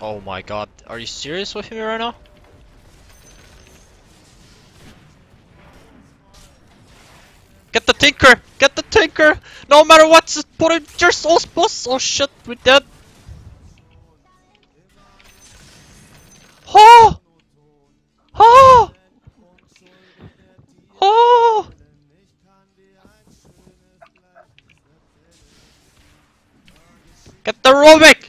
Oh my god, are you serious with me right now? Get the Tinker! Get the Tinker! No matter what, just put it just all boss. Oh shit, we're dead. Oh! Oh! Oh! Get the Rubick!